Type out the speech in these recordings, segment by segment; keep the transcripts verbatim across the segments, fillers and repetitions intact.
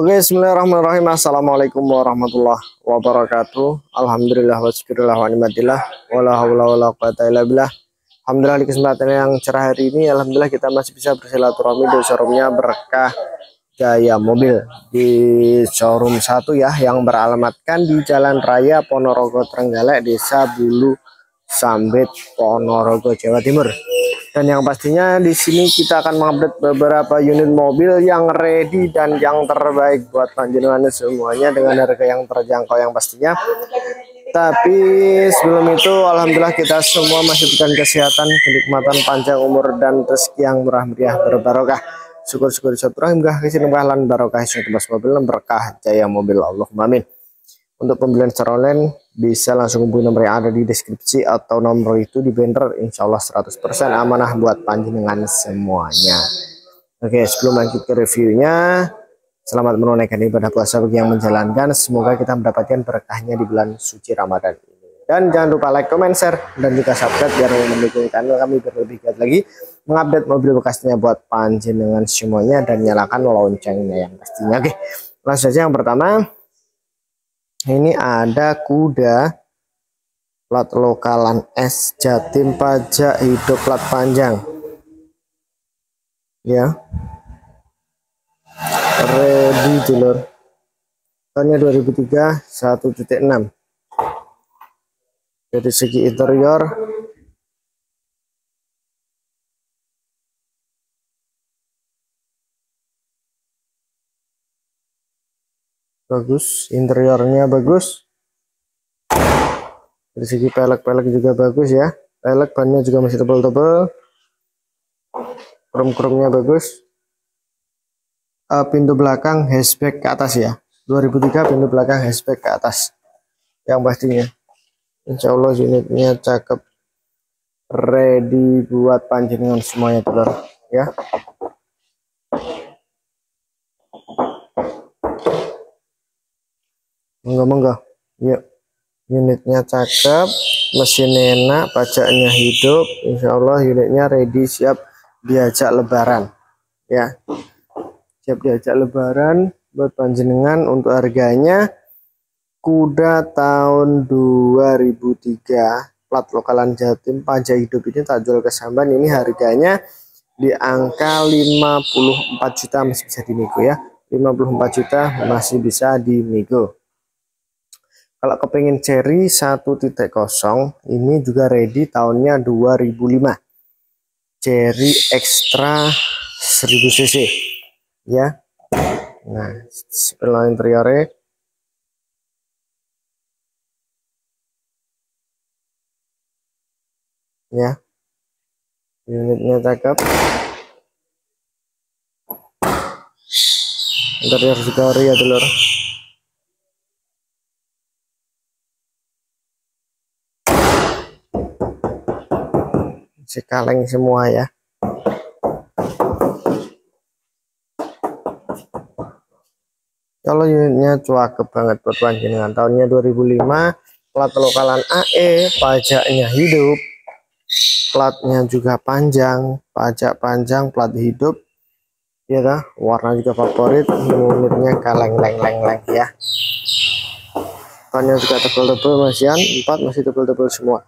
Oke, bismillahirrahmanirrahim. Assalamualaikum warahmatullahi wabarakatuh. Alhamdulillah wasyukurillah wa ni'matillah wala haula wala quwata illa billah. Alhamdulillah di kesempatan yang cerah hari ini alhamdulillah kita masih bisa bersilaturahmi di showroomnya Berkah Jaya Mobil di showroom satu ya, yang beralamatkan di Jalan Raya Ponorogo Trenggalek, Desa Bulu, Sambit, Ponorogo, Jawa Timur. Dan yang pastinya di sini kita akan mengupdate beberapa unit mobil yang ready dan yang terbaik buat panjenengan semuanya dengan harga yang terjangkau yang pastinya. Tapi sebelum itu alhamdulillah kita semua masih berikan kesehatan, kenikmatan, panjang umur dan rezeki yang murah meriah berbarokah. Syukur-syukur satrahimgah kesinengah lan barokah sing tebas mobil Berkah Jaya Mobil, Allahumma amin. Untuk pembelian secara online bisa langsung hubungi nomor yang ada di deskripsi atau nomor itu di banner, insyaallah seratus persen amanah buat panjenengan semuanya. Oke, sebelum lanjut ke reviewnya, selamat menunaikan ibadah puasa bagi yang menjalankan. Semoga kita mendapatkan berkahnya di bulan suci Ramadan ini. Dan jangan lupa like, comment, share dan juga subscribe biar mendukung channel kami berlebih lagi mengupdate mobil bekasnya buat panjenengan semuanya dan nyalakan loncengnya yang pastinya. Oke, langsung saja yang pertama. Ini ada Kuda plat lokalan S Jatim, pajak hidup, plat panjang ya, ready dulur, tahunnya dua ribu tiga, satu titik enam. Dari segi interior bagus, interiornya bagus, dari segi pelek-pelek juga bagus ya, pelek bannya juga masih tebal-tebal, krom-kromnya bagus. Uh, pintu belakang hatchback ke atas ya, dua ribu tiga pintu belakang hatchback ke atas yang pastinya. Insya Allah unitnya cakep, ready buat panjenengan semuanya telur ya. Monggo-monggo, yuk, unitnya cakep, mesin enak, pajaknya hidup, insya Allah unitnya ready, siap diajak lebaran ya, siap diajak lebaran buat panjenengan. Untuk harganya Kuda tahun dua ribu tiga plat lokalan Jatim, pajak hidup ini tak jual kesamban, ini harganya di angka lima puluh empat juta masih bisa dinego ya, lima puluh empat juta masih bisa dinego. Kalau kepengen Cherry satu titik nol ini juga ready, tahunnya dua ribu lima, Cherry Extra seribu cc ya. Nah, sebelah interiornya ya, unitnya cakep, interior juga ya telur. Sekaleng semua ya. Kalau unitnya cuakep banget buat panjenengan, tahunnya dua ribu lima, plat lokalan A E, pajaknya hidup, platnya juga panjang, pajak panjang, plat hidup ya dah, warna juga favorit, unitnya kaleng leng leng leng ya, tahunnya juga tebel-tebel masihan, empat masih tebel-tebel semua.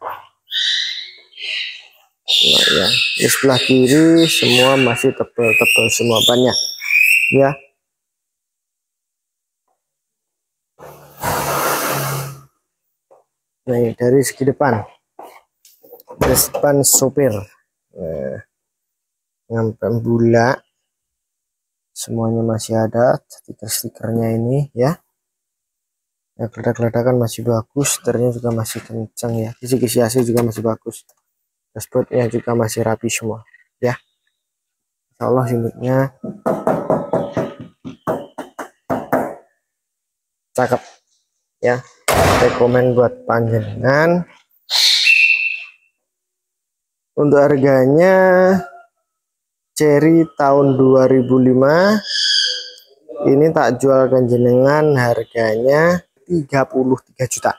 Nah, ya, di sebelah kiri semua masih tebal-tebal semua bannya ya. Nah, dari segi depan, dari depan sopir, nah, ngampem bulat semuanya masih ada stiker-stikernya ini ya. Ya, geledak-geledakan masih bagus, setirnya juga masih kencang ya, kisi-kisi A C juga masih bagus. Dashboardnya juga masih rapi semua ya. Insya Allah unitnya cakep ya, rekomen buat panjenengan. Untuk harganya Cherry tahun dua ribu lima ini tak jual panjenengan, harganya tiga puluh tiga juta,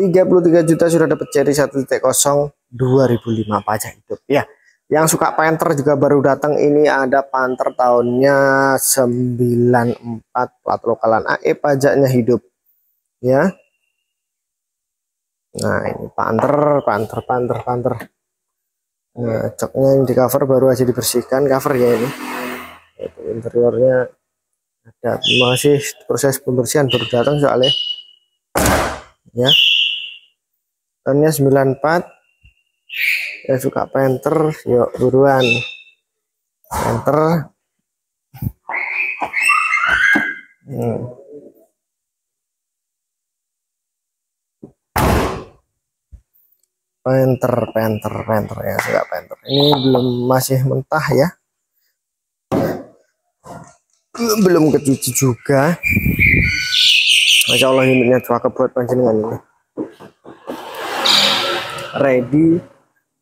tiga puluh tiga juta sudah dapat Cherry satu titik nol dua ribu lima pajak hidup ya. Yang suka Panther juga baru datang, ini ada Panther tahunnya sembilan empat, plat lokalan A E, pajaknya hidup ya. Nah ini Panther, Panther, Panther, Panther. Nah joknya yang di cover baru aja dibersihkan, cover ya ini. Itu interiornya ada masih proses pembersihan, baru datang soalnya ya. Tahunnya sembilan empat. Ya suka Panther, yuk buruan Panther. hmm. Panther, Panther, Panther ya, suka Panther. Ini belum, masih mentah ya, belum kecuci juga. Masya Allah, unitnya cakep buat panjenengan ini, ready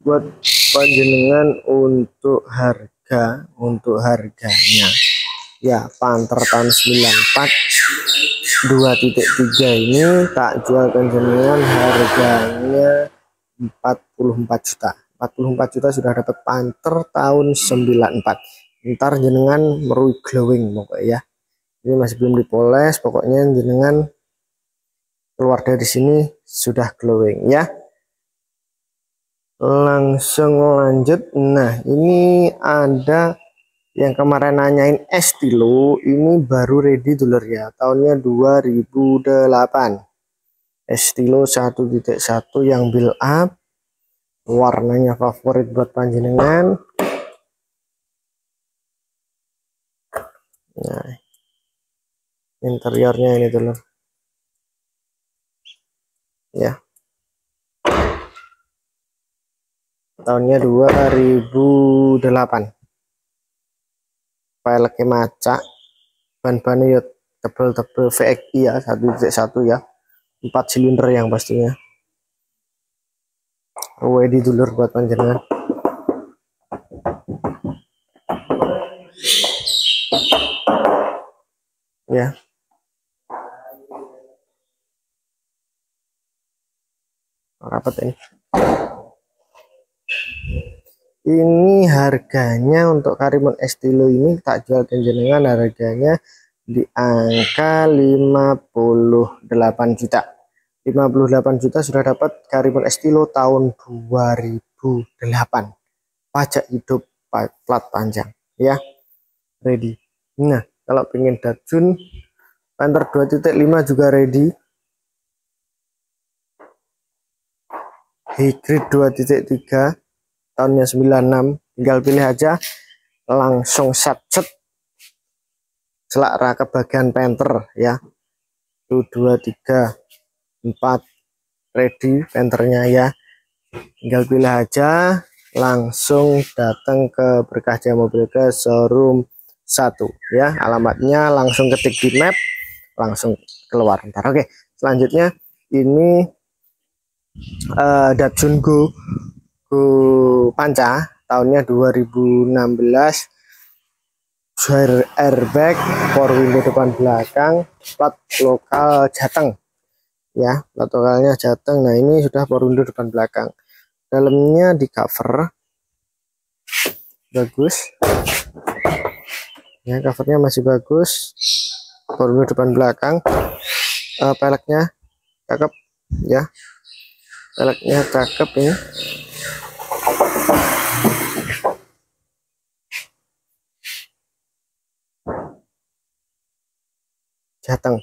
buat panjenengan untuk harga, untuk harganya ya. Panther tahun sembilan empat dua titik tiga ini tak jual panjenengan harganya empat puluh empat juta. Empat puluh empat juta sudah dapat Panther tahun sembilan empat. Ntar jenengan merui glowing pokoknya ya. Ini masih belum dipoles, pokoknya jenengan keluar dari sini sudah glowing ya. Langsung lanjut. Nah ini ada yang kemarin nanyain Estilo, ini baru ready dulur ya, tahunnya dua ribu delapan, Estilo satu titik satu yang build up, warnanya favorit buat panjenengan. Nah interiornya ini dulur ya, tahunnya dua ribu delapan, peleknya maca, ban-bannya tebel-tebel V X I ya, satu titik satu ya, empat silinder yang pastinya. Ready dulur buat panjenengan. Ya. Rapat ini. Ini harganya untuk Karimun Estilo ini tak jual panjenengan harganya di angka lima puluh delapan juta. lima puluh delapan juta sudah dapat Karimun Estilo tahun dua ribu delapan. Pajak hidup, plat panjang ya. Ready. Nah, kalau pengen Datsun Panther dua titik lima juga ready. Hybrid dua titik tiga tahunnya sembilan enam, tinggal pilih aja langsung set-set celak raka bagian Panther ya. Satu dua tiga empat ready Panthernya ya, tinggal pilih aja langsung datang ke Berkah Jaya Mobil ke showroom satu ya, alamatnya langsung ketik di map langsung keluar ntar. Oke selanjutnya ini uh, Datsun Go Panca tahunnya dua ribu enam belas, airbag, power window depan belakang, plat lokal Jateng ya, plat lokalnya Jateng. Nah ini sudah power window depan belakang, dalamnya di cover bagus ya, covernya masih bagus, power window depan belakang, uh, peleknya cakep ya, peleknya cakep ini. Jateng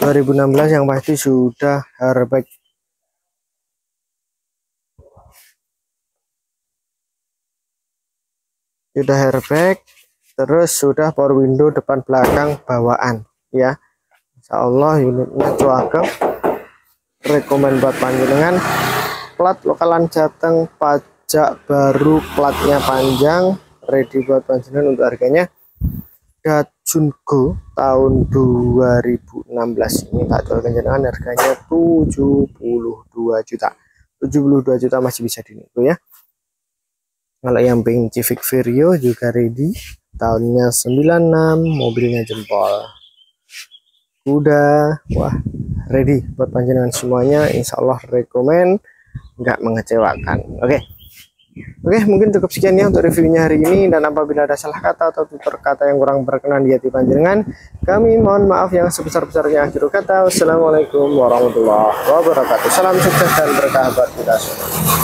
dua ribu enam belas yang pasti sudah airbag. Sudah airbag, terus sudah power window depan belakang bawaan ya. Insya Allah unitnya cakep. Rekomen buat panjenengan. Plat lokalan Jateng, pajak baru, platnya panjang, ready buat panjenengan untuk harganya. Datsun Go tahun dua ribu enam belas ini tak jual panjenengan harganya tujuh puluh dua juta. tujuh puluh dua juta masih bisa dinego ya. Kalau yang pink Civic Vario juga ready, tahunnya sembilan enam, mobilnya jempol. Kuda, wah ready buat panjenengan semuanya, insya Allah rekomen, nggak mengecewakan. Oke Oke, mungkin cukup sekian ya untuk reviewnya hari ini, dan apabila ada salah kata atau tutur kata yang kurang berkenan di hati panjenengan, kami mohon maaf yang sebesar-besarnya. Akhirul kata, wassalamualaikum warahmatullahi wabarakatuh. Salam sukses dan berkah buat kita semua.